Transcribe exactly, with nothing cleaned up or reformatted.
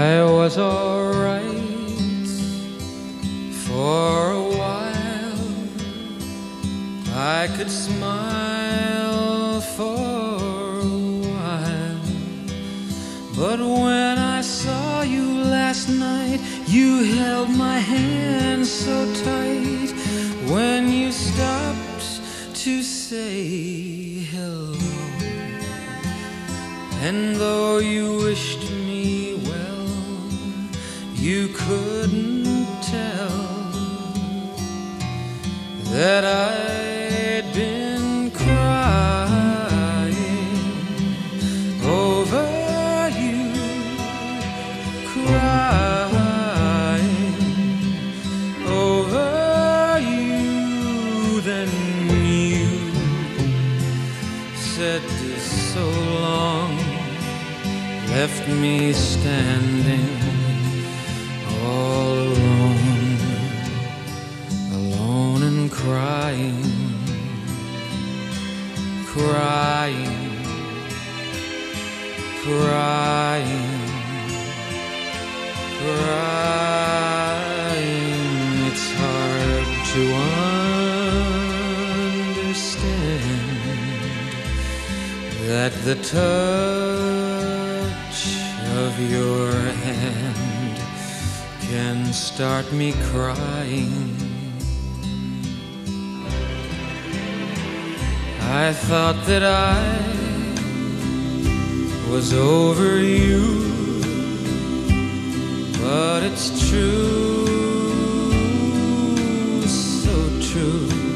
I was alright for a while. I could smile for a while. But when I saw you last night, you held my hand so tight. When you stopped to say hello, and though you wished me well, you couldn't tell that I'd been crying over you, crying over you. Then you said this so long, left me standing all alone, alone and crying, crying, crying, crying. It's hard to understand that the touch of your hand can start me crying. I thought that I was over you, but it's true, so true.